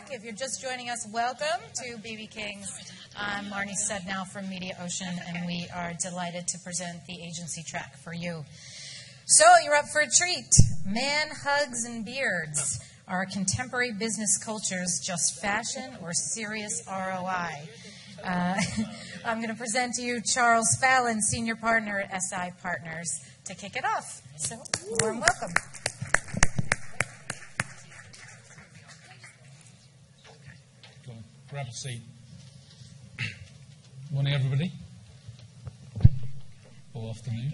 back. If you're just joining us, welcome to BB Kings. I'm Marnie Sudnow from Media Ocean, and we are delighted to present the agency track for you. So you're up for a treat. Man hugs and beards. Are contemporary business cultures just fashion or serious ROI? I'm going to present to you Charles Fallon, senior partner at SI Partners, to kick it off. So, warm welcome. Go on, grab a seat. Morning, everybody. Or afternoon.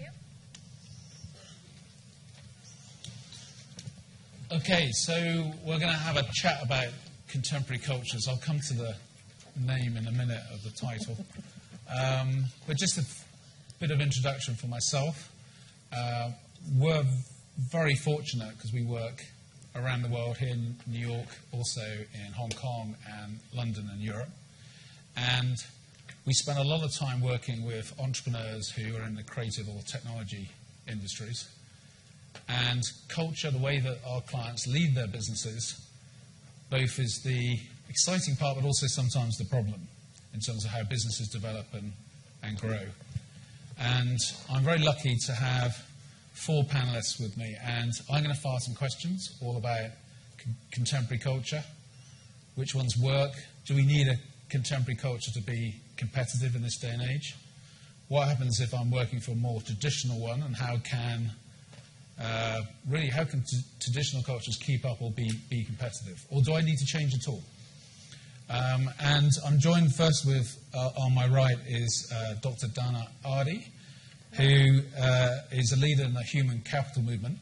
Okay, so we're going to have a chat about contemporary cultures. I'll come to the name in a minute of the title. But just a bit of introduction for myself. We're very fortunate because we work around the world, here in New York, also in Hong Kong and London and Europe. And we spend a lot of time working with entrepreneurs who are in the creative or technology industries. And culture, the way that our clients lead their businesses, both is the exciting part, but also sometimes the problem in terms of how businesses develop and grow. And I'm very lucky to have four panelists with me, and I'm going to fire some questions all about contemporary culture. Which ones work? Do we need a contemporary culture to be competitive in this day and age? What happens if I'm working for a more traditional one, and how can traditional cultures keep up or be competitive? Or do I need to change at all? And I'm joined first with, on my right, is Dr. Dana Ardi, who is a leader in the human capital movement,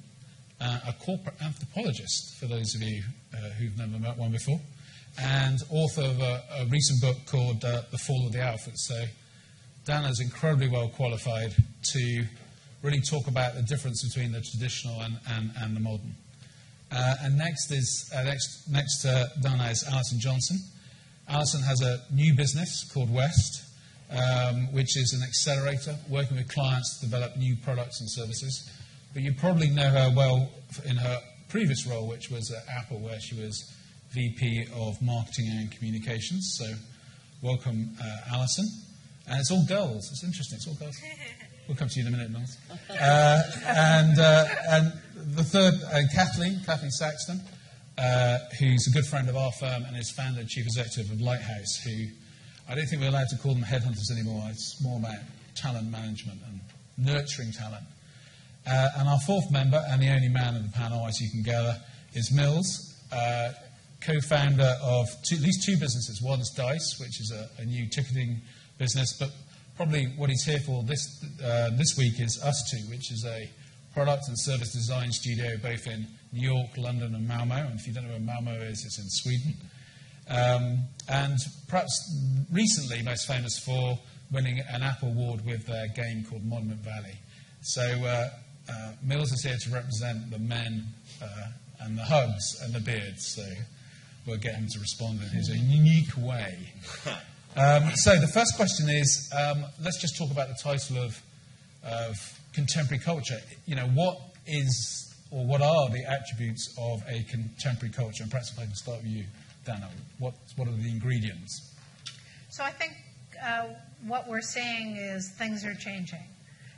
a corporate anthropologist, for those of you who've never met one before, and author of a recent book called The Fall of the Alphas. So Dana's incredibly well qualified to really talk about the difference between the traditional and the modern. And next is Dana is Alison Johnson. Alison has a new business called West, which is an accelerator, working with clients to develop new products and services. But you probably know her well in her previous role, which was at Apple, where she was VP of Marketing and Communications. So welcome, Alison. And it's all girls. It's interesting. It's all girls. We'll come to you in a minute, Mills. And the third, Kathleen Saxton, who's a good friend of our firm and is founder and chief executive of Lighthouse, who I don't think we're allowed to call them headhunters anymore. It's more about talent management and nurturing talent. And our fourth member, and the only man in the panel, as you can gather, is Mills, co-founder of at least two businesses. One's Dice, which is a new ticketing business, but probably what he's here for this week is ustwo, which is a product and service design studio both in New York, London, and Malmo. And if you don't know where Malmo is, it's in Sweden. And perhaps recently most famous for winning an Apple Award with their game called Monument Valley. So Mills is here to represent the men and the hugs and the beards. So we'll get him to respond in his unique way. So the first question is, let's just talk about the title of contemporary culture. You know, what are the attributes of a contemporary culture? And perhaps if I can start with you, Dana, what are the ingredients? So I think what we're seeing is things are changing.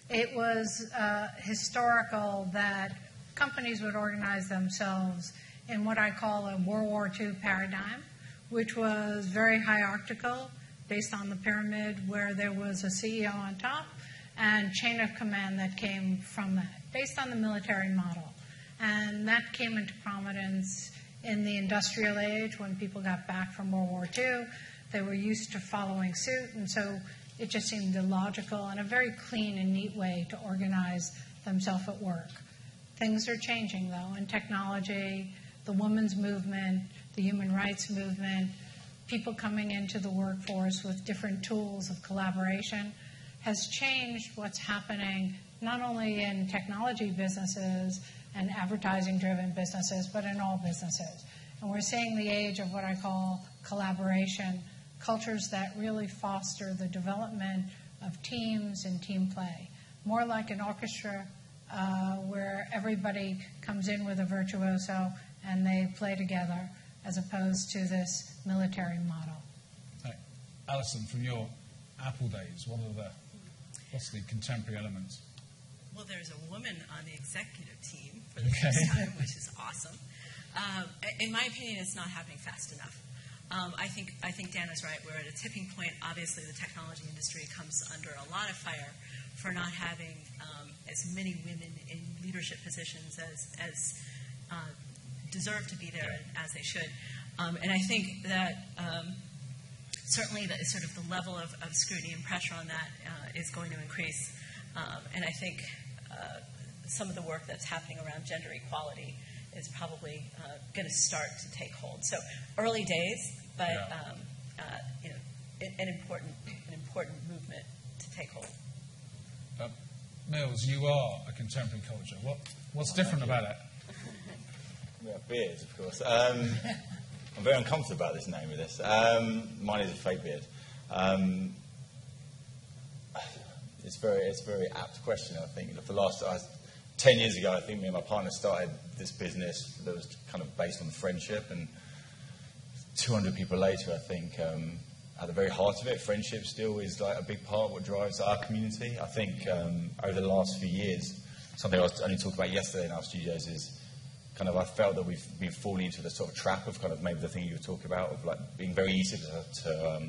It was historical that companies would organize themselves in what I call a World War II paradigm, which was very hierarchical, based on the pyramid, where there was a CEO on top and chain of command that came from that, based on the military model. And that came into prominence in the industrial age when people got back from World War II. They were used to following suit, and so it just seemed illogical and a very clean and neat way to organize themselves at work. Things are changing, though, in technology, the women's movement, the human rights movement, people coming into the workforce with different tools of collaboration has changed what's happening not only in technology businesses and advertising-driven businesses, but in all businesses. And we're seeing the age of what I call collaboration, cultures that really foster the development of teams and team play, more like an orchestra where everybody comes in with a virtuoso and they play together, as opposed to this military model. Alison, from your Apple days, what's the contemporary elements? Well, there's a woman on the executive team for the first time, which is awesome. In my opinion, it's not happening fast enough. I think Dan is right. We're at a tipping point. Obviously, the technology industry comes under a lot of fire for not having as many women in leadership positions as deserve to be there and as they should. And I think that certainly the sort of the level of scrutiny and pressure on that is going to increase. And I think some of the work that's happening around gender equality is probably going to start to take hold. So early days, but you know, an important movement to take hold. Mills, you are a contemporary culture. What's different about it? We have beards, of course. I'm very uncomfortable about this name of this. Mine is a fake beard. It's a very apt question, I think. For the last 10 years ago, I think me and my partner started this business that was kind of based on friendship, and 200 people later, I think, at the very heart of it, friendship still is like a big part of what drives our community. I think over the last few years, something I was only talking about yesterday in our studios is kind of I felt that we've been falling into the sort of trap of kind of maybe the thing you were talking about of like being very easy to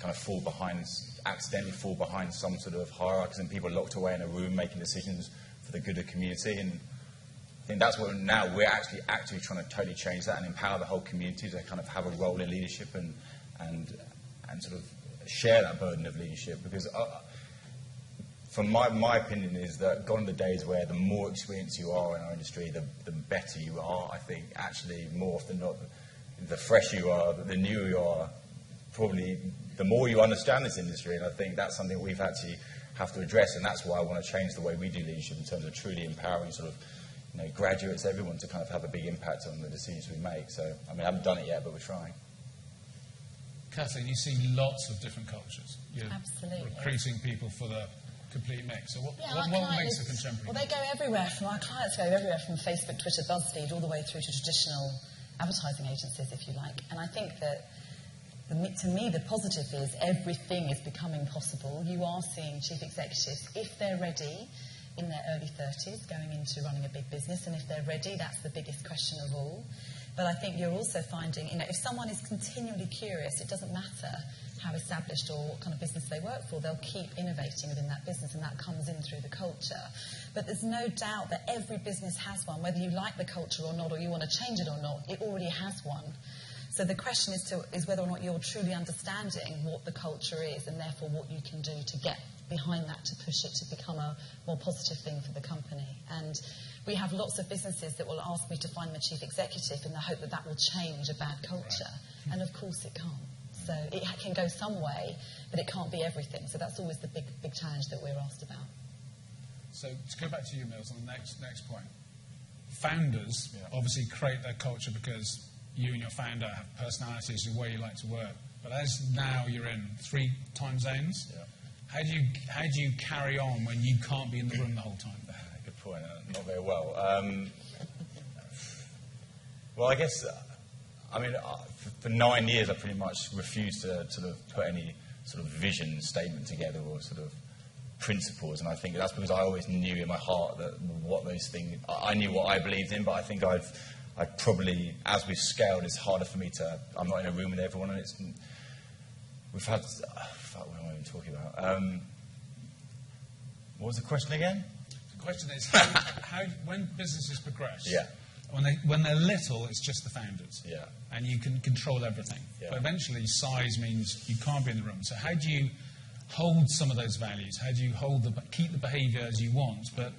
kind of fall behind, accidentally fall behind some sort of hierarchies and people locked away in a room making decisions for the good of the community. And I think that's what now we're actually actively trying to totally change that and empower the whole community to kind of have a role in leadership and sort of share that burden of leadership. Because from my opinion is that gone are the days where the more experienced you are in our industry, the better you are. I think actually more often not, the fresher you are, the newer you are, probably the more you understand this industry. And I think that's something we've actually have to address, and that's why I want to change the way we do leadership in terms of truly empowering sort of, you know, graduates, everyone to kind of have a big impact on the decisions we make. So, I mean, I haven't done it yet, but we're trying. Kathleen, you see lots of different cultures. You're Absolutely. Recruiting people for the complete mix. So what makes a contemporary? Well, they go everywhere. From our clients go everywhere, from Facebook, Twitter, BuzzFeed, all the way through to traditional advertising agencies, if you like. And I think that to me, the positive is everything is becoming possible. You are seeing chief executives, if they're ready, in their early 30s, going into running a big business, and if they're ready, that's the biggest question of all. But I think you're also finding, you know, if someone is continually curious, it doesn't matter how established or what kind of business they work for, they'll keep innovating within that business, and that comes in through the culture. But there's no doubt that every business has one, whether you like the culture or not, or you want to change it or not, it already has one. So the question is whether or not you're truly understanding what the culture is and therefore what you can do to get behind that, to push it to become a more positive thing for the company. And we have lots of businesses that will ask me to find the chief executive in the hope that that will change a bad culture. And of course it can't. So it can go some way, but it can't be everything. So that's always the big challenge that we're asked about. So to go back to you, Mills, on the next point. Founders obviously create their culture because you and your founder have personalities and where you like to work. But as now you're in 3 time zones, how do you carry on when you can't be in the room the whole time? Good point. Not very well. Well, I guess, I mean, for 9 years I pretty much refused to sort of put any sort of vision statement together or sort of principles, and I think that's because I always knew in my heart that what those things, I knew what I believed in, but I think I probably, as we've scaled, it's harder for me to, I'm not in a room with everyone, and it's, we've had, fuck, what am I even talking about? What was the question again? The question is, when businesses progress, when they're little, it's just the founders, and you can control everything. But eventually, size means you can't be in the room. So how do you hold some of those values? How do you keep the behaviour as you want, but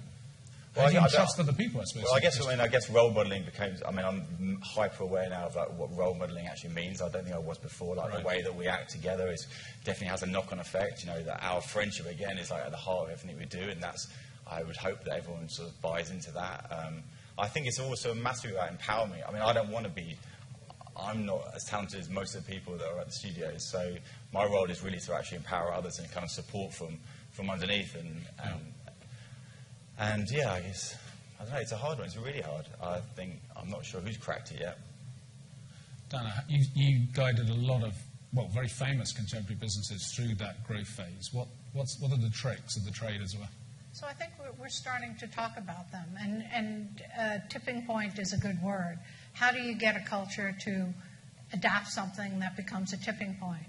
well, I trust other people, I suppose. Well, I guess role modelling became. I mean, I'm hyper aware now of like what role modelling actually means. I don't think I was before. Like the way that we act together is definitely has a knock-on effect. You know, that our friendship again is like at the heart of everything we do, and that's. I would hope that everyone sort of buys into that. I think it's also massively about empowerment. I mean, I don't want to be. I'm not as talented as most of the people that are at the studios, so my role is really to actually empower others and kind of support from underneath And yeah, I guess, I don't know, it's a hard one, it's really hard. I think, I'm not sure who's cracked it yet. Dana, you guided a lot of, well, very famous contemporary businesses through that growth phase. What are the tricks of the trade as well? So I think we're starting to talk about them, and tipping point is a good word. How do you get a culture to adapt something that becomes a tipping point?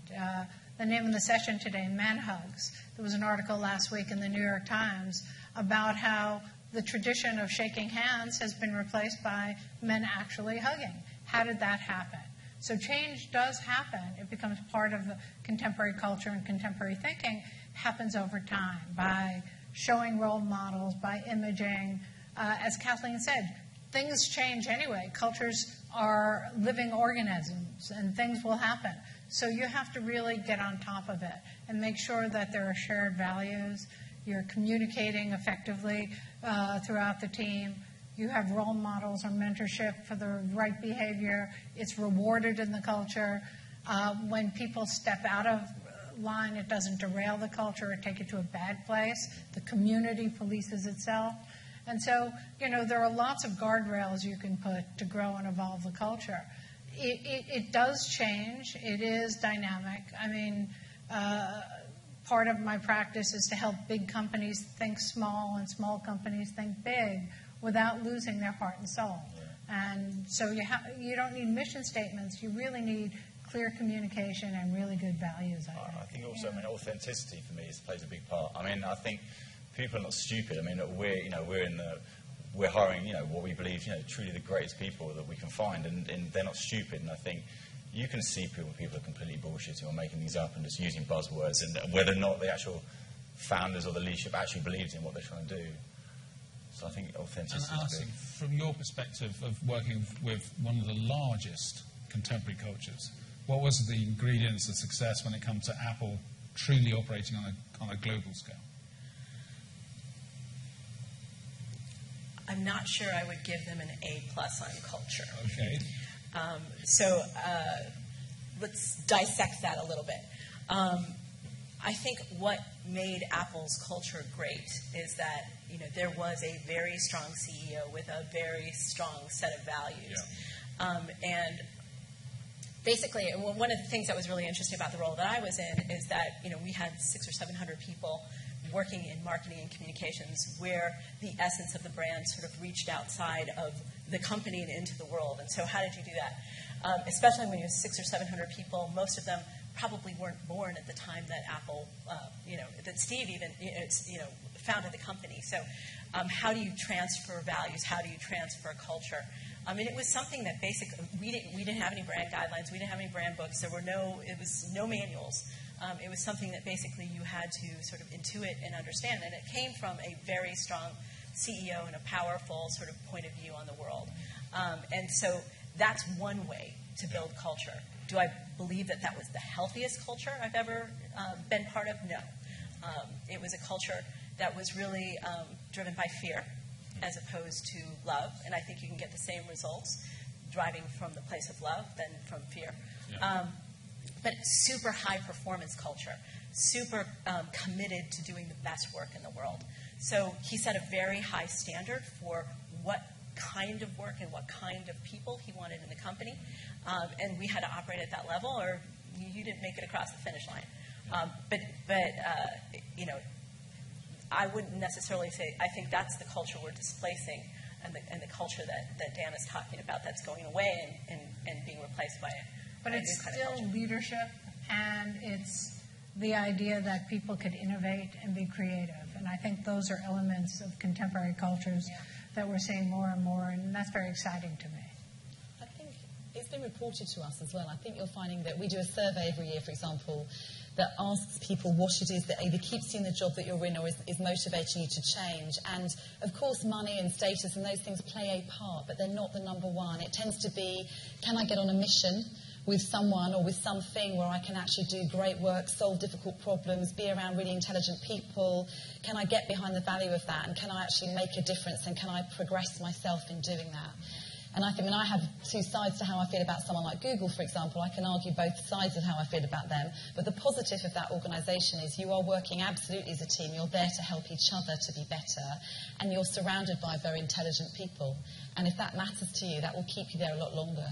The name of the session today, Man Hugs. There was an article last week in the New York Times about how the tradition of shaking hands has been replaced by men actually hugging. How did that happen? So change does happen. It becomes part of the contemporary culture, and contemporary thinking happens over time by showing role models, by imaging. As Kathleen said, things change anyway. Cultures are living organisms, and things will happen. So you have to really get on top of it and make sure that there are shared values. You're communicating effectively throughout the team. You have role models or mentorship for the right behavior. It's rewarded in the culture. When people step out of line, it doesn't derail the culture or take it to a bad place. The community polices itself. And so, you know, there are lots of guardrails you can put to grow and evolve the culture. It does change. It is dynamic. I mean, part of my practice is to help big companies think small and small companies think big without losing their heart and soul. And so you don't need mission statements. You really need clear communication and really good values, I think. I think also, yeah. I mean, authenticity for me plays a big part. I mean, I think people are not stupid. I mean, we're hiring, what we believe, truly the greatest people that we can find, and they're not stupid. And I think you can see people are completely bullshitting or making things up and just using buzzwords, and whether or not the actual founders or the leadership actually believes in what they're trying to do. So I think authenticity is big. Alison, from your perspective of working with one of the largest contemporary cultures, what was the ingredients of success when it comes to Apple truly operating on a global scale? I'm not sure I would give them an A+ on culture. Okay. Let's dissect that a little bit. I think what made Apple's culture great is that there was a very strong CEO with a very strong set of values, yeah. And basically, one of the things that was really interesting about the role that I was in is that we had 600 or 700 people working in marketing and communications, where the essence of the brand sort of reached outside of the company and into the world. And so how did you do that? Especially when you have 600 or 700 people, most of them probably weren't born at the time that Apple, that Steve even, founded the company. So how do you transfer values? How do you transfer culture? I mean, it was something that basically, we didn't have any brand guidelines. We didn't have any brand books. It was no manuals. It was something that basically you had to sort of intuit and understand, and it came from a very strong CEO and a powerful sort of point of view on the world. And so that's one way to build culture. Do I believe that that was the healthiest culture I've ever been part of? No. It was a culture that was really driven by fear as opposed to love, and I think you can get the same results driving from the place of love than from fear. Yeah. But super high performance culture, super committed to doing the best work in the world. So he set a very high standard for what kind of work and what kind of people he wanted in the company. And we had to operate at that level, or you didn't make it across the finish line. I wouldn't necessarily say, I think that's the culture we're displacing, and the culture that Dan is talking about that's going away and being replaced by it. But it's still leadership, and it's the idea that people could innovate and be creative. And I think those are elements of contemporary cultures that we're seeing more and more, and that's very exciting to me. I think it's been reported to us as well. I think you're finding that we do a survey every year, for example, that asks people what it is that either keeps you in the job that you're in or is motivating you to change. And, of course, money and status and those things play a part, but they're not the number one. It tends to be, can I get on a mission with someone or with something where I can actually do great work, solve difficult problems, be around really intelligent people? Can I get behind the value of that, and can I actually make a difference, and can I progress myself in doing that? And I think I have two sides to how I feel about someone like Google, for example. I can argue both sides of how I feel about them. But the positive of that organisation is you are working absolutely as a team. You're there to help each other to be better. And you're surrounded by very intelligent people. And if that matters to you, that will keep you there a lot longer.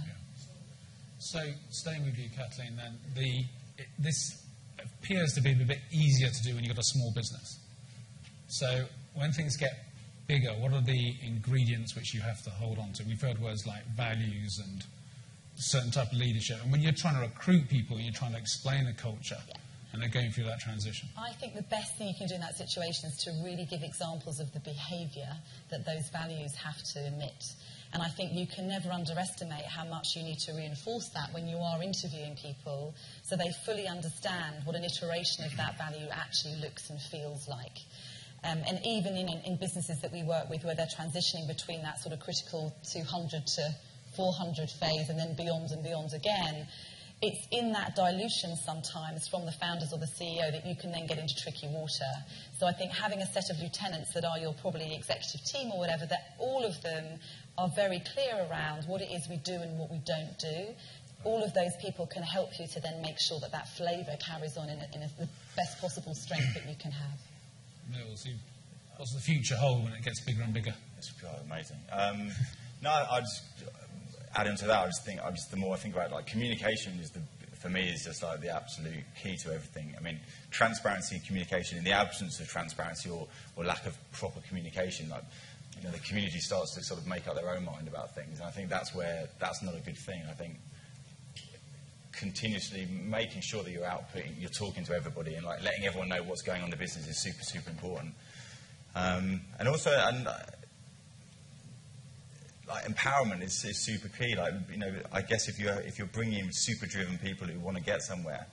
So staying with you, Kathleen, then, this appears to be a bit easier to do when you've got a small business. So when things get bigger, what are the ingredients which you have to hold on to? We've heard words like values and certain type of leadership. And when you're trying to recruit people, you're trying to explain the culture. Yeah. And they're going through that transition. I think the best thing you can do in that situation is to really give examples of the behaviour that those values have to emit. And I think you can never underestimate how much you need to reinforce that when you are interviewing people, so they fully understand what an iteration of that value actually looks and feels like. And even in businesses that we work with where they're transitioning between that sort of critical 200 to 400 phase and beyond again, it's in that dilution sometimes from the founders or the CEO that you can then get into tricky water. So I think having a set of lieutenants that are your probably executive team or whatever, that all of them are very clear around what it is we do and what we don't do. All of those people can help you to then make sure that that flavour carries on in the best possible strength that you can have. Mills, what's the future hold when it gets bigger and bigger? It's amazing. No, I just add into that. I just the more I think about it, like communication is for me is just like the absolute key to everything. I mean, transparency and communication. In the absence of transparency or lack of proper communication, like, you know, the community starts to sort of make up their own mind about things, and I think that's where that's not a good thing. I think continuously making sure that you're outputting, you're talking to everybody, and like letting everyone know what's going on in the business is super, super important. And also, like empowerment is super key. Like, you know, I guess if you're bringing super driven people who want to get somewhere,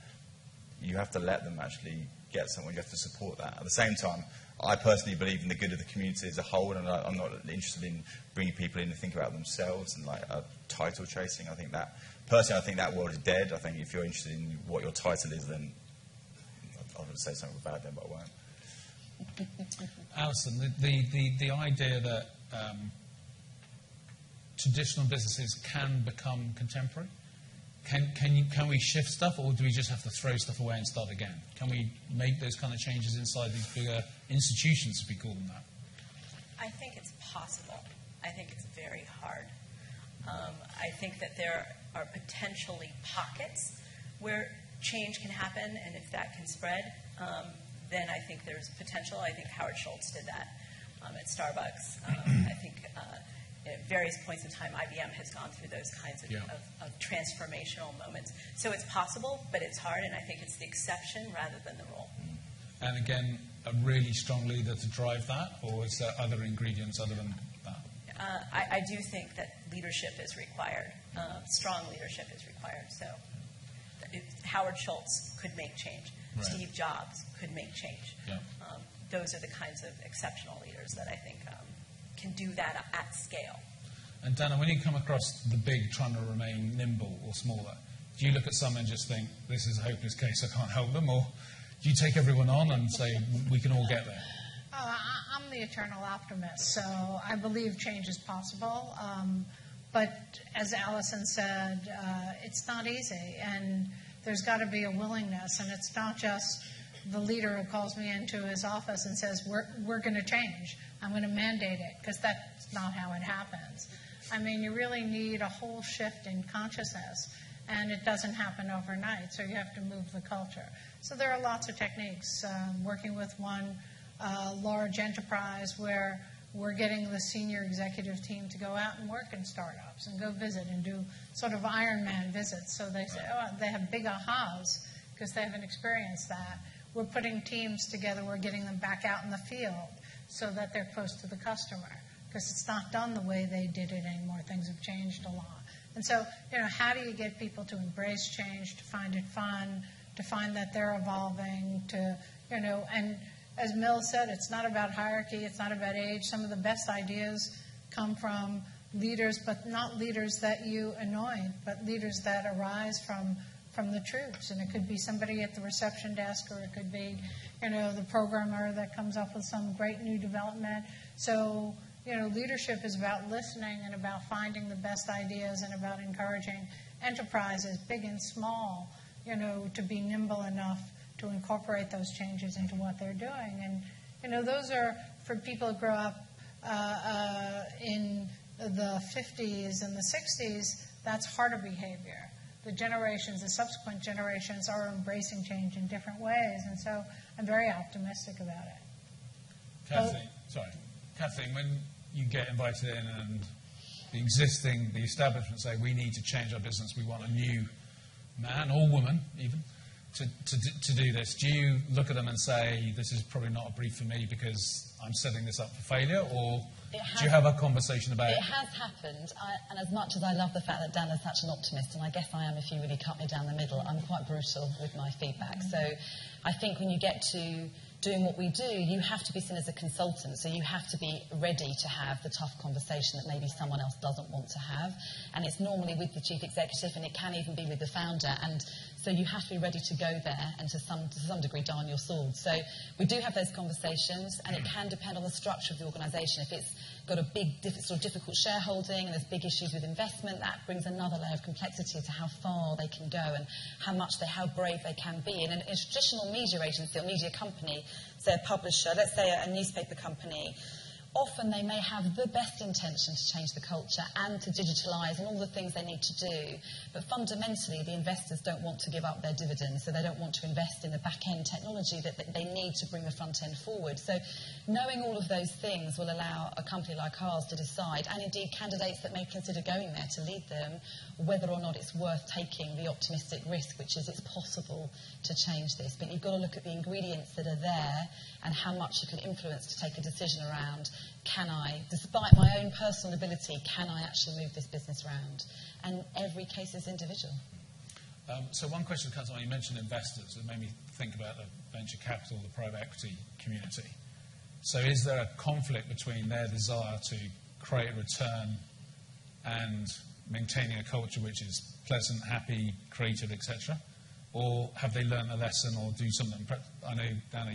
you have to let them actually get somewhere. You have to support that. At the same time, I personally believe in the good of the community as a whole, and I'm not interested in bringing people in to think about themselves and like title chasing. I think that. Personally, I think that world is dead. I think if you're interested in what your title is, then I'm going to say something bad then, but I won't. Alison, the idea that traditional businesses can become contemporary, can we shift stuff, or do we just have to throw stuff away and start again? Can we make those kind of changes inside these bigger institutions, if we call them that? I think it's possible. I think it's very hard. I think that there are potentially pockets where change can happen, and if that can spread, then I think there's potential. I think Howard Schultz did that at Starbucks. I think at various points in time, IBM has gone through those kinds of, yeah, of transformational moments. So it's possible, but it's hard, and I think it's the exception rather than the rule. And again, a really strong leader to drive that, or is there other ingredients other than that? I do think that leadership is required. Strong leadership is required. So Howard Schultz could make change. Right. Steve Jobs could make change. Yeah. Those are the kinds of exceptional leaders that I think can do that at scale. And Dana, when you come across the big trying to remain nimble or smaller, do you look at some and just think, this is a hopeless case, I can't help them? Or do you take everyone on and say, we can all get there? I'm the eternal optimist, so I believe change is possible. But as Alison said, it's not easy, and there's got to be a willingness. And it's not just the leader who calls me into his office and says, we're going to change. I'm going to mandate it, because that's not how it happens. I mean, you really need a whole shift in consciousness, and it doesn't happen overnight, so you have to move the culture. So there are lots of techniques. Working with one large enterprise where we're getting the senior executive team to go out and work in startups and go visit and do sort of Ironman visits. So they say, oh, they have big ahas because they haven't experienced that. We're putting teams together. We're getting them back out in the field so that they're close to the customer, because it's not done the way they did it anymore. Things have changed a lot. And so, you know, how do you get people to embrace change, to find it fun, to find that they're evolving, to, you know, and as Mills said, it's not about hierarchy, it's not about age. Some of the best ideas come from leaders, but not leaders that you anoint, but leaders that arise from the troops. And it could be somebody at the reception desk, or it could be, you know, the programmer that comes up with some great new development. So, you know, leadership is about listening and about finding the best ideas and about encouraging enterprises, big and small, you know, to be nimble enough to incorporate those changes into what they're doing. And, you know, those are for people who grow up in the 50s and the 60s, that's harder behavior. the generations, the subsequent generations, are embracing change in different ways. And so I'm very optimistic about it. Kathleen, Kathleen, when you get invited in and the establishment say, we need to change our business, we want a new man or woman even to do this, do you look at them and say, this is probably not a brief for me because I'm setting this up for failure, or do you have a conversation about it? It has happened, and as much as I love the fact that Dan is such an optimist, and I guess I am if you really cut me down the middle, I'm quite brutal with my feedback. So I think when you get to doing what we do, you have to be seen as a consultant, so you have to be ready to have the tough conversation that maybe someone else doesn't want to have, and it's normally with the chief executive, and it can even be with the founder, and so you have to be ready to go there and to some degree die on your sword. So we do have those conversations, and it can depend on the structure of the organisation. If it's got a big sort of difficult shareholding and there's big issues with investment, that brings another layer of complexity to how far they can go and how brave they can be. And in a traditional media agency or media company, say a publisher, let's say a newspaper company, often they may have the best intention to change the culture and to digitalise and all the things they need to do, but fundamentally the investors don't want to give up their dividends, so they don't want to invest in the back-end technology that they need to bring the front-end forward. So knowing all of those things will allow a company like ours to decide, and indeed candidates that may consider going there to lead them, whether or not it's worth taking the optimistic risk, which is it's possible to change this. But you've got to look at the ingredients that are there and how much you can influence to take a decision around, can I, despite my own personal ability, can I actually move this business around? And every case is individual. So one question comes on, you mentioned investors. It made me think about the venture capital, the private equity community. So is there a conflict between their desire to create a return and maintaining a culture which is pleasant, happy, creative, etc.? Or have they learned a lesson or do something? I know, Dana,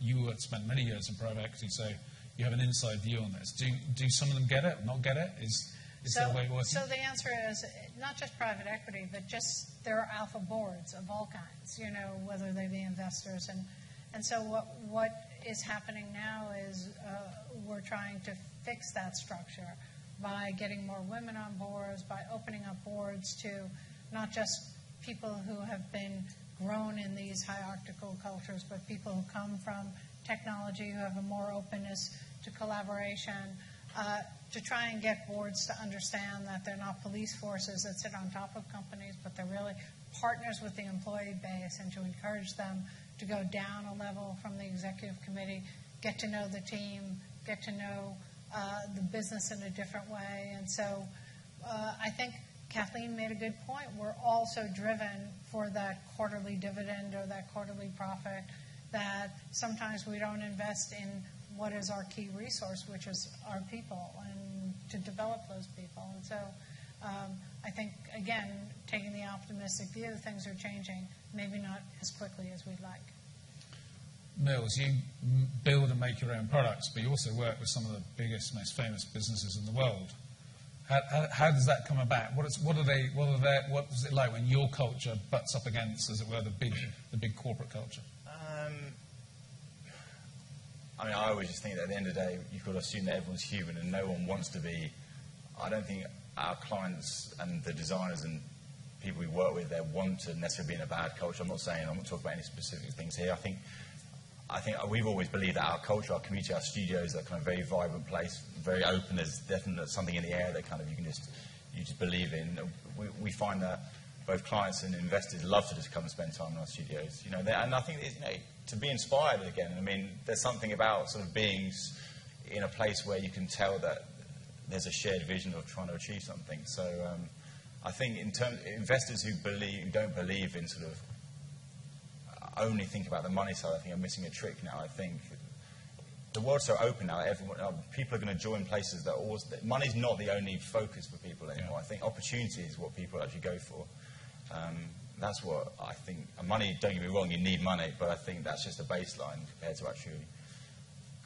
you spent many years in private equity, so you have an inside view on this. Do some of them get it, not get it? Is there a way of working? So the answer is not just private equity, but just there are alpha boards of all kinds, you know, whether they be investors. And so what is happening now is we're trying to fix that structure by getting more women on boards, by opening up boards to not just people who have been grown in these hierarchical cultures, but people who come from technology, who have a more openness to collaboration, to try and get boards to understand that they're not police forces that sit on top of companies, but they're really partners with the employee base, and to encourage them to go down a level from the executive committee, get to know the team, get to know the business in a different way. And so I think Kathleen made a good point. We're also driven for that quarterly dividend or that quarterly profit, that sometimes we don't invest in what is our key resource, which is our people, and to develop those people. And so I think, again, taking the optimistic view, things are changing, maybe not as quickly as we'd like. Mills, you build and make your own products, but you also work with some of the biggest, most famous businesses in the world. How does that come about? What is it like when your culture butts up against, as it were, the big corporate culture? I mean, I always just think that at the end of the day, you've got to assume that everyone's human and no one wants to be. I don't think our clients and the designers and people we work with, they want to necessarily be in a bad culture. I'm not talking about any specific things here. I think we've always believed that our culture, our community, our studios, that kind of very vibrant place, very open. There's definitely something in the air that kind of you just believe in. We find that both clients and investors love to just come and spend time in our studios. You know, and I think to be inspired again. I mean, there's something about sort of being in a place where you can tell that there's a shared vision of trying to achieve something. So I think in terms of investors who don't believe in sort of only think about the money side, I think are missing a trick now. I think the world's so open now. People are going to join places that money's not the only focus for people anymore. Yeah. I think opportunity is what people actually go for. That's what I think. Money, don't get me wrong, you need money, but I think that's just a baseline compared to actually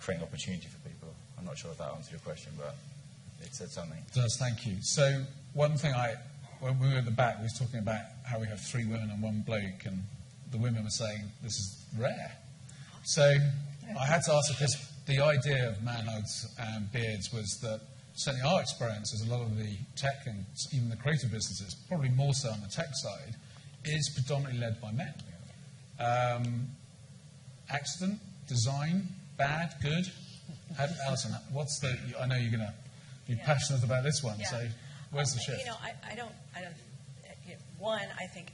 creating opportunity for people. I'm not sure if that answered your question, but it said something. It does, thank you. So one thing when we were at the back, we were talking about how we have three women and one bloke, and the women were saying, this is rare. So I had to ask if the idea of manhugs and beards was that certainly our experience is a lot of the tech and even the creative businesses, probably more so on the tech side, is predominantly led by men. Accident, design, bad, good. Alison, what's the? I know you're going to be passionate about this one. Yeah. So, where's the shift? You know, I don't. You know, one, I think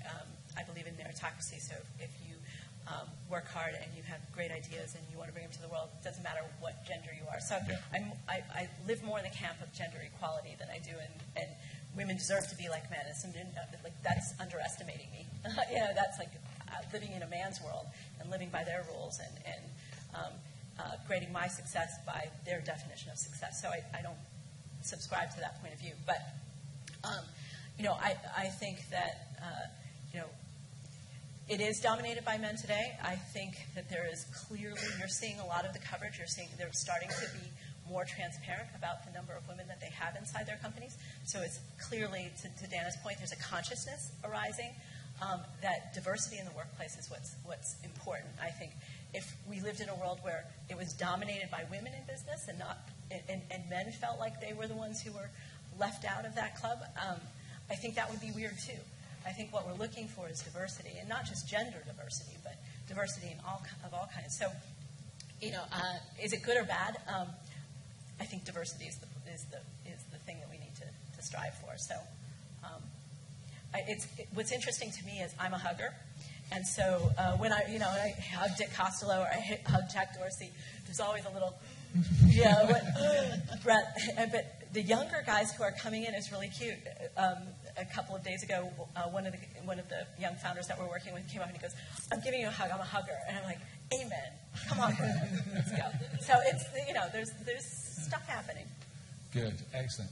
I believe in meritocracy. So if you work hard and you have great ideas and you want to bring them to the world, it doesn't matter what gender you are. So yeah. I live more in the camp of gender equality than I do, and women deserve to be like men. It's like that's underestimating me. You know, that's like living in a man's world and living by their rules and grading my success by their definition of success. So I don't subscribe to that point of view. But, you know, I think that, you know, it is dominated by men today. I think that there is clearly, you're seeing a lot of the coverage. You're seeing they're starting to be more transparent about the number of women that they have inside their companies. So it's clearly, to Dana's point, there's a consciousness arising. That diversity in the workplace is what's important. I think if we lived in a world where it was dominated by women in business and not and men felt like they were the ones who were left out of that club, I think that would be weird too. I think what we're looking for is diversity, and not just gender diversity, but diversity in all kinds. So, you know, is it good or bad? I think diversity is the thing that we need to strive for. So. What's interesting to me is I'm a hugger, and so when I hug Dick Costolo or I hug Jack Dorsey, there's always a little, you know, breath. But the younger guys who are coming in is really cute. A couple of days ago, one of the young founders that we're working with came up and he goes, "I'm giving you a hug. I'm a hugger," and I'm like, "Amen. Come on, brother. Let's go." So it's, you know, there's stuff happening. Good, excellent.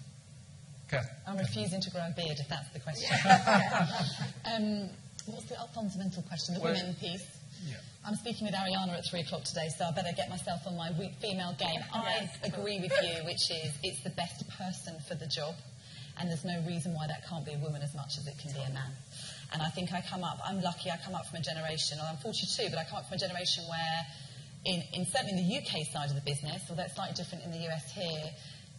I'm refusing to grow a beard if that's the question. What's the fundamental question? The women piece. Yeah. I'm speaking with Ariana at 3 o'clock today, so I better get myself on my female game. I agree with you, which is it's the best person for the job, and there's no reason why that can't be a woman as much as it can be a man. And I think I'm lucky I come up from a generation, I'm 42, but I come up from a generation where, in certainly in the UK side of the business, although it's slightly different in the US here,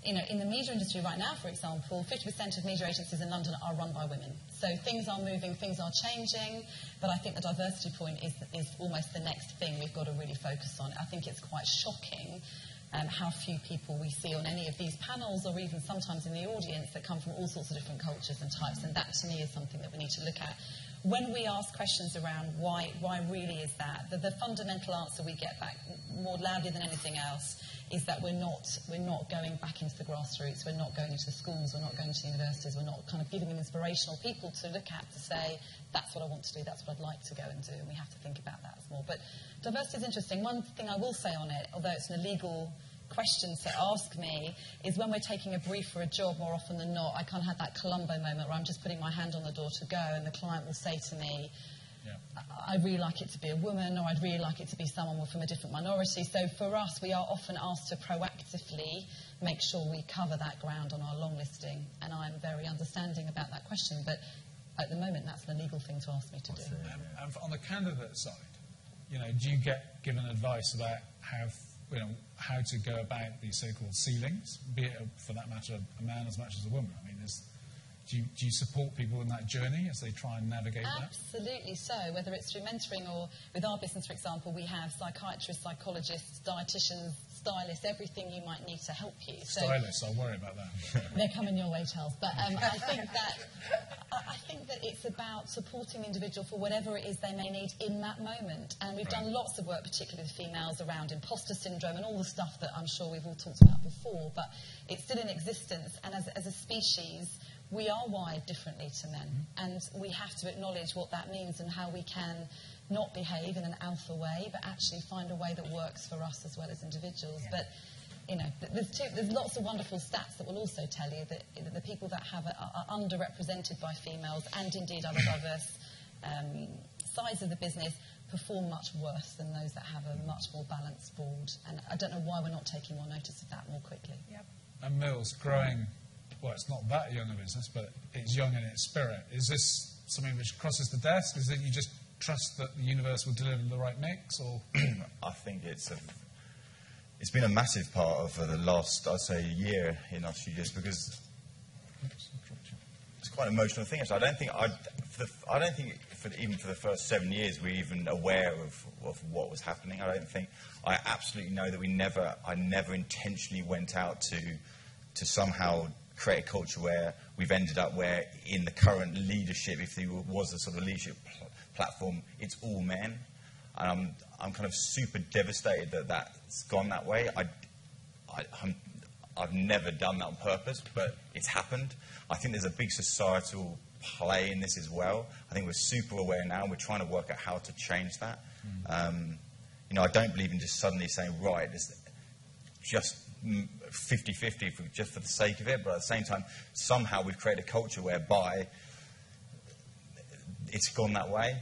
you know, in the media industry right now, for example, 50% of media agencies in London are run by women. So things are moving, things are changing, but I think the diversity point is almost the next thing we've got to really focus on. I think it's quite shocking how few people we see on any of these panels or even sometimes in the audience that come from all sorts of different cultures and types, and that to me is something that we need to look at. When we ask questions around why really is that, the fundamental answer we get back more loudly than anything else is that we're not going back into the grassroots, we're not going into the schools, we're not going to the universities, we're not kind of giving them inspirational people to look at to say, that's what I want to do, that's what I'd like to go and do, and we have to think about that more. But diversity is interesting. One thing I will say on it, although it's an illegal question to ask me, is when we're taking a brief for a job, more often than not, I kind of had that Columbo moment where I'm just putting my hand on the door to go and the client will say to me, yeah, I'd really like it to be a woman, or I'd really like it to be someone from a different minority. So for us, we are often asked to proactively make sure we cover that ground on our long listing, and I'm very understanding about that question, but at the moment that's an illegal thing to ask me to do. And on the candidate side, you know, do you get given advice about how to go about the so-called ceilings, be it, for that matter, a man as much as a woman? I mean, do you support people in that journey as they try and navigate that? Absolutely so, whether it's through mentoring or with our business, for example, we have psychiatrists, psychologists, dietitians, stylists, everything you might need to help you. So stylists, I'll worry about that. They're coming your way, Charles. But I think that it's about supporting the individual for whatever it is they may need in that moment. And we've done lots of work, particularly with females, around imposter syndrome and all the stuff that I'm sure we've all talked about before. But it's still in existence, and as a species, we are wired differently to men. And we have to acknowledge what that means and how we can not behave in an alpha way, but actually find a way that works for us as well as individuals. Yeah. But, you know, there's lots of wonderful stats that will also tell you that the people that are underrepresented by females and indeed other diverse sides of the business perform much worse than those that have a much more balanced board. And I don't know why we're not taking more notice of that more quickly. Yep. And Mills, growing, well, it's not that young a business, but it's young in its spirit. Is this something which crosses the desk? Is it you just trust that the universe will deliver the right mix, or? I think it's it's been a massive part of the last, I'd say, year in our studios, because it's quite an emotional thing. Actually, I don't think even for the first 7 years we were even aware of what was happening. I absolutely know that I never intentionally went out to somehow create a culture where we've ended up where in the current leadership, if there was a sort of leadership platform, it's all men. And I'm kind of super devastated that that's gone that way. I've never done that on purpose, but it's happened. I think there's a big societal play in this as well. I think we're super aware now, and we're trying to work out how to change that. Mm. You know, I don't believe in just suddenly saying, right, it's just 50-50 just for the sake of it, but at the same time, somehow we've created a culture whereby it's gone that way.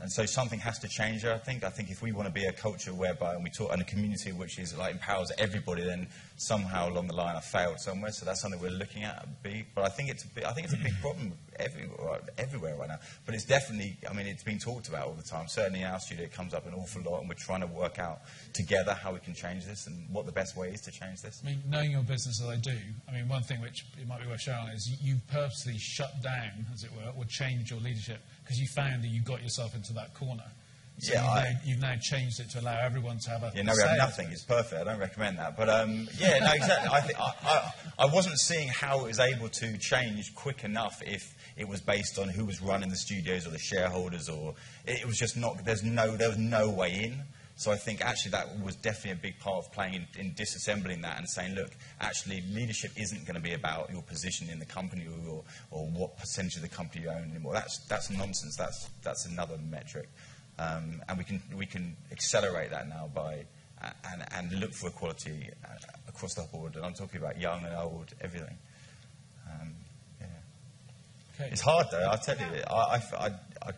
And so something has to change there, I think. I think if we want to be a culture whereby, and we talk, and a community which is like empowers everybody, then somehow along the line I failed somewhere. So that's something we're looking at. But I think it's a big problem everywhere right now. But it's definitely, I mean, it's being talked about all the time. Certainly in our studio it comes up an awful lot, and we're trying to work out together how we can change this and what the best way is to change this. I mean, knowing your business as I do, I mean, one thing which it might be worth sharing is you purposely shut down, as it were, or changed your leadership because you found that you got yourself into that corner. So yeah, you've now changed it to allow everyone to have a... Yeah, no, we have nothing. It's perfect. I don't recommend that. But, yeah, no, exactly. I wasn't seeing how it was able to change quick enough if it was based on who was running the studios or the shareholders, or... It was just not... there was no way in. So I think actually that was definitely a big part of playing in disassembling that and saying, look, actually leadership isn't going to be about your position in the company or what percentage of the company you own anymore. That's nonsense. That's another metric. And we can accelerate that now by and look for equality across the board. And I'm talking about young and old, everything. Yeah. Okay. It's hard though. I'll tell you, I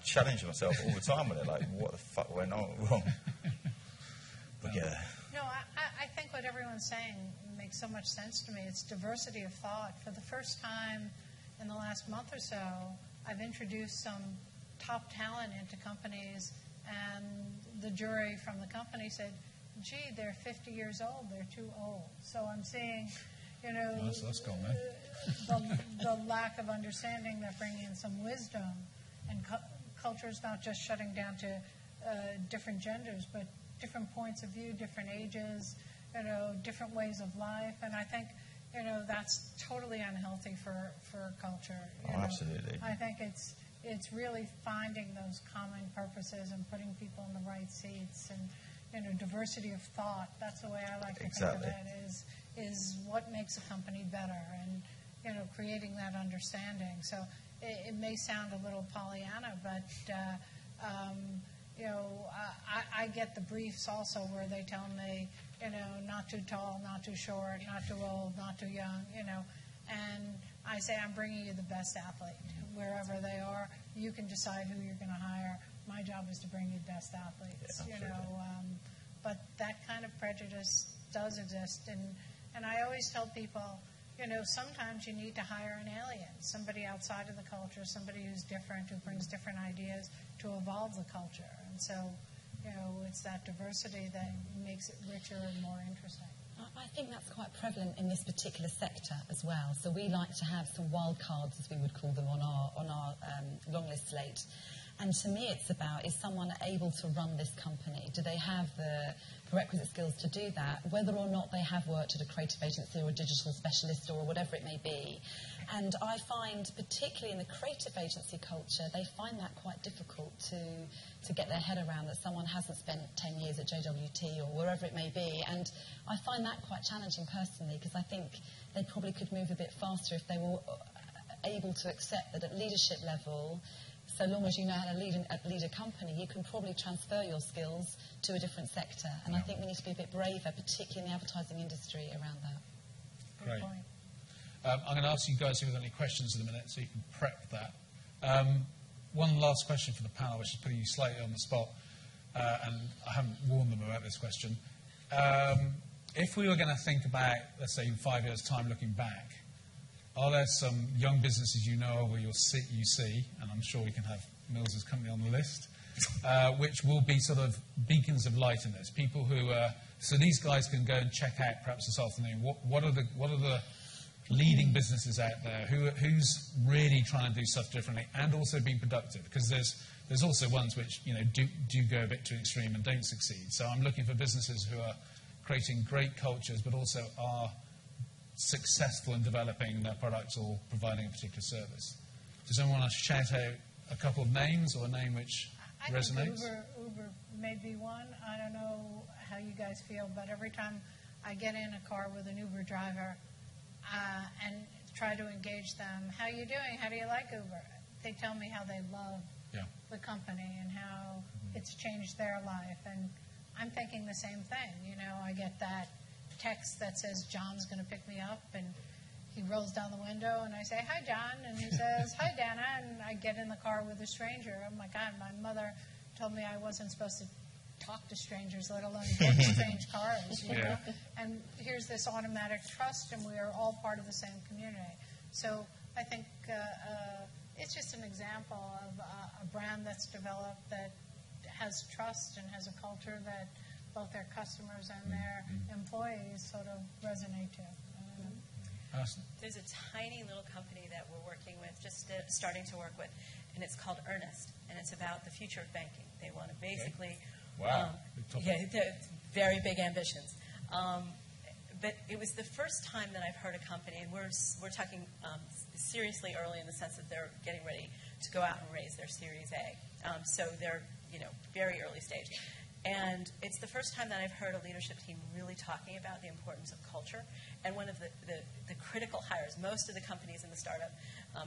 challenge myself all the time with it. Like, what the fuck went wrong? Yeah. No, I think what everyone's saying makes so much sense to me. It's diversity of thought. For the first time in the last month or so, I've introduced some top talent into companies, and the jury from the company said, gee, they're 50 years old. They're too old. So I'm seeing, you know, well, that's gone, man. the lack of understanding. They're bringing in some wisdom. And culture is not just shutting down to different genders, but different points of view, different ages, you know, different ways of life. And I think, you know, that's totally unhealthy for culture. Oh, absolutely. I think it's really finding those common purposes and putting people in the right seats and, you know, diversity of thought. That's the way I like to think of it, is what makes a company better and, you know, creating that understanding. So it may sound a little Pollyanna, but... you know, I get the briefs also where they tell me, you know, not too tall, not too short, not too old, not too young, you know. And I say, I'm bringing you the best athlete. Wherever they are, you can decide who you're going to hire. My job is to bring you best athletes, yeah, you know. But that kind of prejudice does exist. And I always tell people, you know, sometimes you need to hire an alien, somebody outside of the culture, somebody who's different, who brings different ideas to evolve the culture. And so, you know, it's that diversity that makes it richer and more interesting. I think that's quite prevalent in this particular sector as well. So we like to have some wild cards, as we would call them, on our long list slate. And to me, it's about, is someone able to run this company? Do they have the requisite skills to do that, whether or not they have worked at a creative agency or a digital specialist or whatever it may be? And I find, particularly in the creative agency culture, they find that quite difficult to get their head around, that someone hasn't spent 10 years at JWT or wherever it may be. And I find that quite challenging personally, because I think they probably could move a bit faster if they were able to accept that at leadership level, so long as you know how to lead a company, you can probably transfer your skills to a different sector. And yeah. I think we need to be a bit braver, particularly in the advertising industry, around that. Great. I'm going to ask you guys if you've got any questions in a minute, so you can prep that. One last question for the panel, which is putting you slightly on the spot, and I haven't warned them about this question. If we were going to think about, let's say, in 5 years' time, looking back, are there some young businesses you know of, or you see, and I'm sure we can have Mills' company on the list, which will be sort of beacons of light in this, people who are So these guys can go and check out perhaps this afternoon what are the leading businesses out there, who's really trying to do stuff differently and also being productive, because there's also ones which, you know, do go a bit too extreme and don't succeed. So I'm looking for businesses who are creating great cultures but also are successful in developing their products or providing a particular service. Does anyone want to shout out a couple of names or a name which resonates? Uber may be one. I don't know how you guys feel, but every time I get in a car with an Uber driver and try to engage them, how are you doing? How do you like Uber? They tell me how they love the company and how it's changed their life. And I'm thinking the same thing. You know, I get that text that says, John's going to pick me up, and he rolls down the window, and I say, hi, John, and he says, hi, Dana, and I get in the car with a stranger. Oh, my God, my mother told me I wasn't supposed to talk to strangers, let alone get strange cars, you know? And here's this automatic trust, and we are all part of the same community. So I think it's just an example of a brand that's developed that has trust and has a culture that both their customers and their employees sort of resonate to. There's a tiny little company that we're working with, just starting to work with, and it's called Earnest, and it's about the future of banking. They want to basically... Wow. Very big ambitions. But it was the first time that I've heard a company, and we're talking seriously early in the sense that they're getting ready to go out and raise their Series A. So they're, you know, very early stage. And it's the first time that I've heard a leadership team really talking about the importance of culture. And one of the critical hires, most of the companies in the startup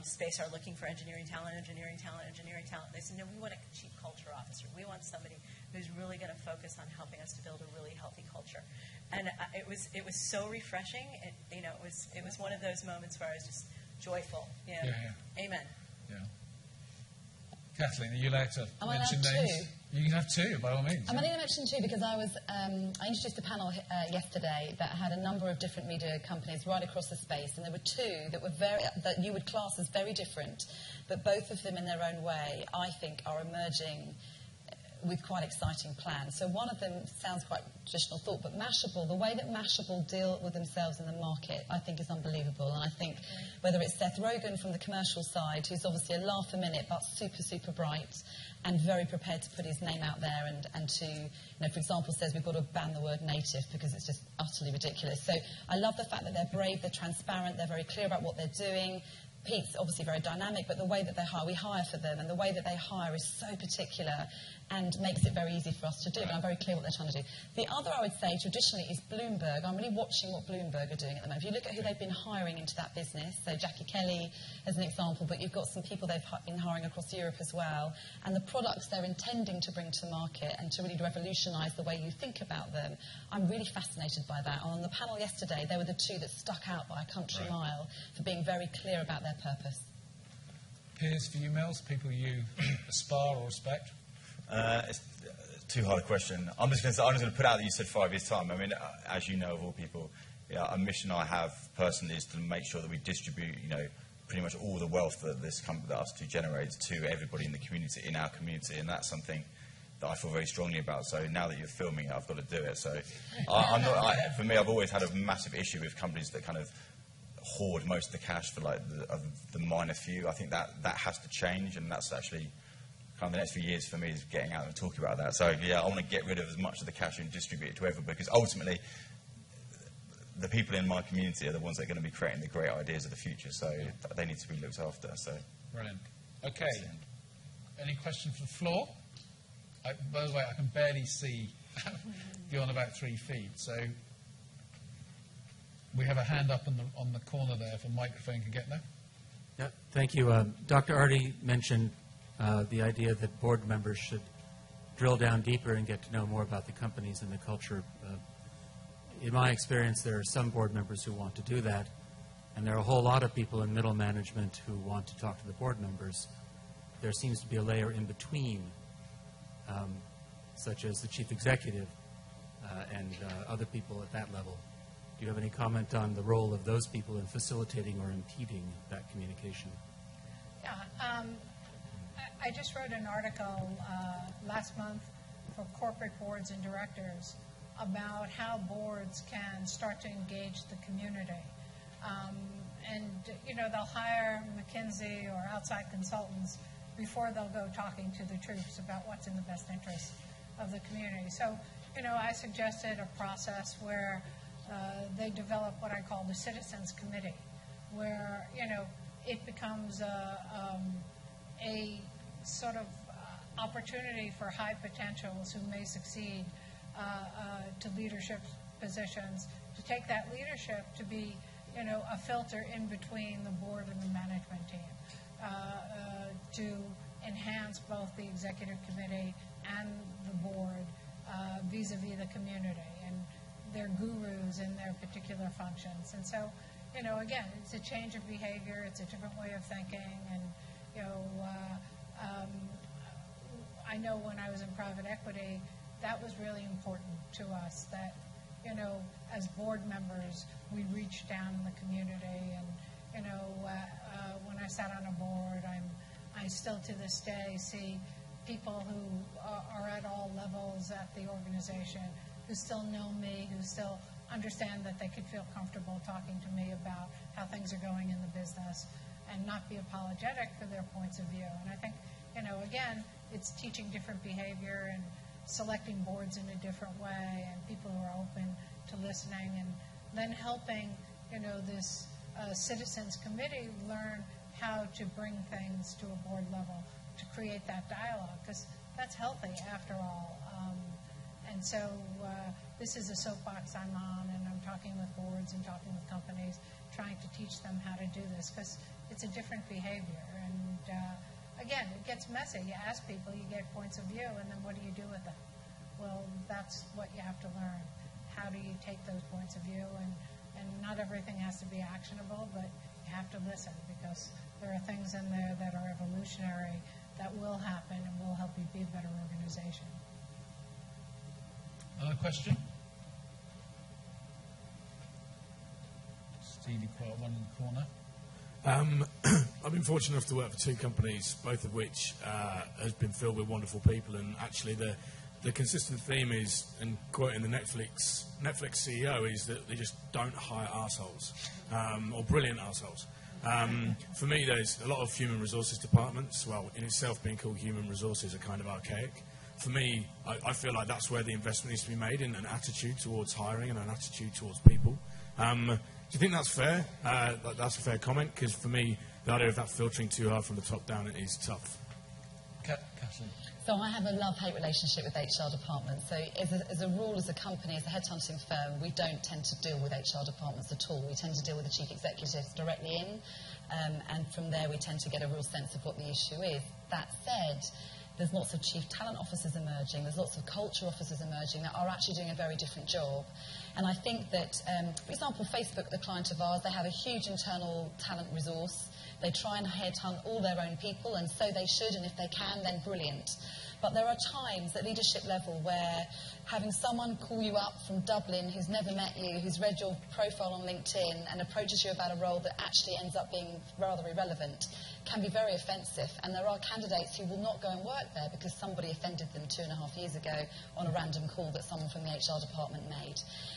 space are looking for engineering talent. They say, no, we want a chief culture officer. We want somebody who's really going to focus on helping us to build a really healthy culture. And it was so refreshing. It was one of those moments where I was just joyful. You know? Amen. Yeah. Kathleen, are you allowed to mention names? Too. You can have two, by all means. I'm only going to mention two because I introduced a panel yesterday that had a number of different media companies right across the space, and there were two that were that you would class as very different, but both of them in their own way, I think, are emerging with quite exciting plans. So one of them sounds quite traditional thought, but Mashable, the way that Mashable deal with themselves in the market, I think is unbelievable. And I think whether it's Seth Rogan from the commercial side, who's obviously a laugh a minute, but super, super bright and very prepared to put his name out there and to, you know, for example, says we've got to ban the word native because it's just utterly ridiculous. So I love the fact that they're brave, they're transparent, they're very clear about what they're doing. Pete's obviously very dynamic, but the way that they hire, we hire for them, and the way that they hire is so particular and makes it very easy for us to do, and I'm very clear what they're trying to do. The other, I would say, traditionally, is Bloomberg. I'm really watching what Bloomberg are doing at the moment. If you look at who they've been hiring into that business, so Jackie Kelly as an example, but you've got some people they've been hiring across Europe as well, and the products they're intending to bring to market and to really revolutionise the way you think about them, I'm really fascinated by that. On the panel yesterday, they were the two that stuck out by a country mile for being very clear about their purpose. Peers for you, Mills, people you aspire or respect? It's too hard a question. I'm just going to put out that you said 5 years' time. I mean, as you know, of all people, a mission I have personally is to make sure that we distribute, pretty much all the wealth that this company, that us two generates, to everybody in the community, in our community, and that's something that I feel very strongly about. So now that you're filming it, I've got to do it. So for me, I've always had a massive issue with companies that kind of hoard most of the cash for like the minor few. I think that has to change, and that's actually kind of the next few years for me is getting out and talking about that. So I want to get rid of as much of the cash and distribute it to everybody, because ultimately the people in my community are the ones that are going to be creating the great ideas of the future. So they need to be looked after. So brilliant. Okay. Any questions from the floor? By the way, I can barely see beyond about 3 feet. So we have a hand up on the corner there. If a microphone can get there. Yeah. Thank you. Dr. Ardi mentioned the idea that board members should drill down deeper and get to know more about the companies and the culture. In my experience, there are some board members who want to do that, and there are a whole lot of people in middle management who want to talk to the board members. There seems to be a layer in between, such as the chief executive and other people at that level. Do you have any comment on the role of those people in facilitating or impeding that communication? Yeah. I just wrote an article last month for corporate boards and directors about how boards can start to engage the community. And you know, they'll hire McKinsey or outside consultants before they'll go talking to the troops about what's in the best interest of the community. So, you know, I suggested a process where they develop what I call the Citizens Committee, where, you know, it becomes a sort of opportunity for high potentials who may succeed to leadership positions, to take that leadership to be, you know, a filter in between the board and the management team, to enhance both the executive committee and the board vis-a-vis the community and their gurus in their particular functions. And so, you know, again, it's a change of behavior, it's a different way of thinking, and, you know, I know when I was in private equity, that was really important to us, that, you know, as board members, we reached down in the community. And, you know, when I sat on a board, I still to this day see people who are at all levels at the organization who still know me, who still understand that they could feel comfortable talking to me about how things are going in the business and not be apologetic for their points of view. And I think, you know, again, it's teaching different behavior and selecting boards in a different way, and people who are open to listening, and then helping, you know, this Citizens Committee learn how to bring things to a board level to create that dialogue, because that's healthy after all. And so this is a soapbox I'm on, and I'm talking with boards and talking with companies, trying to teach them how to do this, because it's a different behavior. And again, it gets messy. You ask people, you get points of view, and then what do you do with them? Well, that's what you have to learn. How do you take those points of view? And not everything has to be actionable, but you have to listen, because there are things in there that are evolutionary that will happen and will help you be a better organization. Another question? Steely quiet one in the corner. I've been fortunate enough to work for two companies, both of which has been filled with wonderful people, and actually the consistent theme is, and quoting the Netflix CEO, is that they just don't hire arseholes, or brilliant arseholes. For me, there's a lot of human resources departments. Well, in itself, being called human resources are kind of archaic. For me, I feel like that's where the investment needs to be made, in an attitude towards hiring and an attitude towards people. Do you think that's fair? That's a fair comment, because for me, the idea of that filtering too hard from the top down is tough. Kathleen? So I have a love-hate relationship with HR departments. So as a rule, as a company, as a headhunting firm, we don't tend to deal with HR departments at all. We tend to deal with the chief executives directly in, and from there we tend to get a real sense of what the issue is. That said, there's lots of chief talent officers emerging, there's lots of culture officers emerging that are actually doing a very different job. And I think that, for example, Facebook, the client of ours, they have a huge internal talent resource. They try and headhunt all their own people, and so they should, and if they can, then brilliant. But there are times at leadership level where having someone call you up from Dublin who's never met you, who's read your profile on LinkedIn and approaches you about a role that actually ends up being rather irrelevant can be very offensive. And there are candidates who will not go and work there because somebody offended them 2.5 years ago on a random call that someone from the HR department made.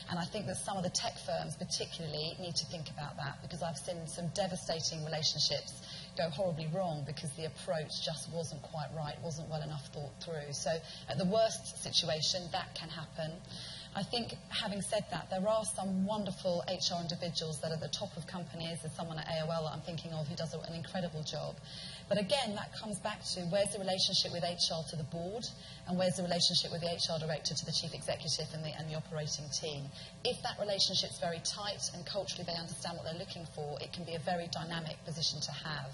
And I think that some of the tech firms particularly need to think about that, because I've seen some devastating relationships go horribly wrong because the approach just wasn't quite right, wasn't well enough thought through. So at the worst situation, that can happen. I think, having said that, there are some wonderful HR individuals that are at the top of companies. There's someone at AOL that I'm thinking of who does an incredible job. But again, that comes back to where's the relationship with HR to the board, and where's the relationship with the HR director to the chief executive and the operating team. If that relationship's very tight and culturally they understand what they're looking for, it can be a very dynamic position to have.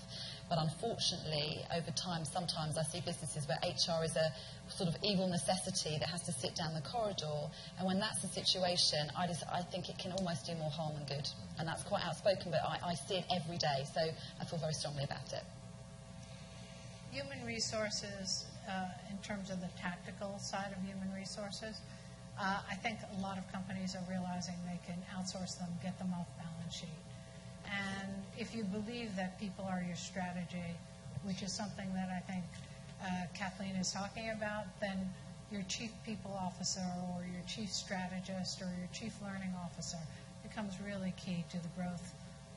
But unfortunately, over time, sometimes I see businesses where HR is a sort of evil necessity that has to sit down the corridor. And when that's the situation, I think it can almost do more harm than good. And that's quite outspoken, but I see it every day, so I feel very strongly about it. Human resources, in terms of the tactical side of human resources, I think a lot of companies are realizing they can outsource them, get them off balance sheet. And if you believe that people are your strategy, which is something that I think Kathleen is talking about, then your chief people officer or your chief strategist or your chief learning officer becomes really key to the growth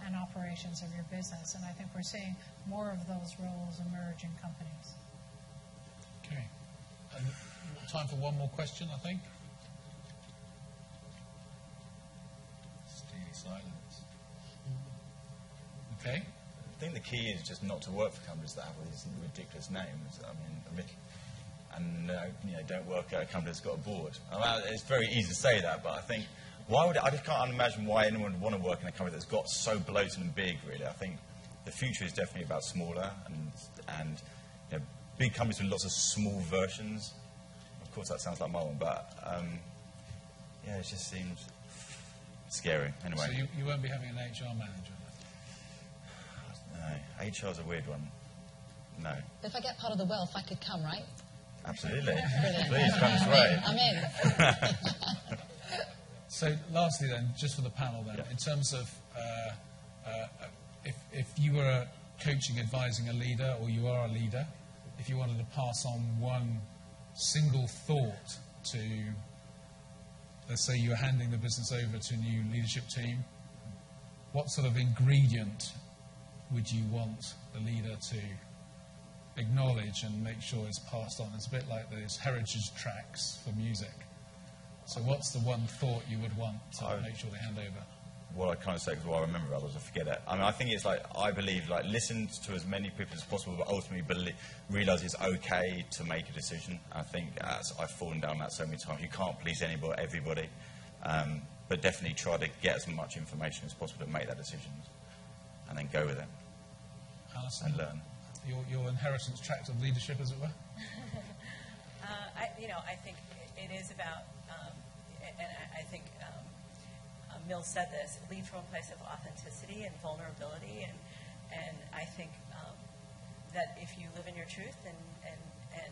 and operations of your business. And I think we're seeing more of those roles emerge in companies. Okay. Time for one more question, I think. Steely silence. Okay. I think the key is just not to work for companies that have these ridiculous names. I mean, don't work at a company that's got a board. I mean, it's very easy to say that, but I think I just can't imagine why anyone would want to work in a company that's got so bloated and big. Really, I think the future is definitely about smaller and big companies with lots of small versions. Of course, that sounds like my one, but it just seems scary. Anyway, so you won't be having an HR manager. No, HR's a weird one. No. But if I get part of the wealth, I could come, right? Absolutely. Please, come straight. I'm in. So, lastly, then, just for the panel, then, in terms of if you were coaching, advising a leader, or you are a leader, if you wanted to pass on one single thought to, let's say, you're handing the business over to a new leadership team, what sort of ingredient would you want the leader to acknowledge and make sure it's passed on? It's a bit like those heritage tracks for music. So what's the one thought you would want to make sure they hand over? Well, I can't say because I remember others, I forget it. I mean, I think it's like, I believe, like, listen to as many people as possible, but ultimately realise it's okay to make a decision. I think I've fallen down that so many times. You can't please anybody, everybody, but definitely try to get as much information as possible to make that decision. And then go with it, Alison, and learn. Your inheritance tract of leadership, as it were? I think it is about, Mills said this, lead from a place of authenticity and vulnerability. And I think that if you live in your truth and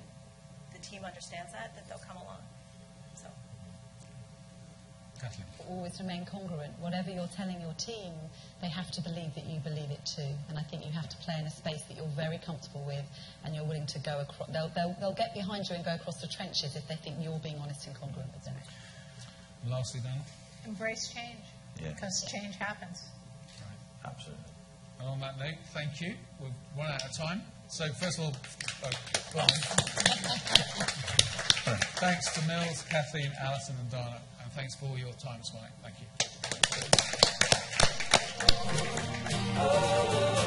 the team understands that they'll come along. So. Always remain congruent. Whatever you're telling your team, they have to believe that you believe it too. And I think you have to play in a space that you're very comfortable with and you're willing to go across. They'll get behind you and go across the trenches if they think you're being honest and congruent with them. And lastly, Dana? Embrace change. Yeah. Because change happens. Right. Absolutely. And on that note, thank you. We've run out of time. So first of all, well, thanks to Mills, Kathleen, Alison and Dana. Thanks for all your time this morning. Thank you.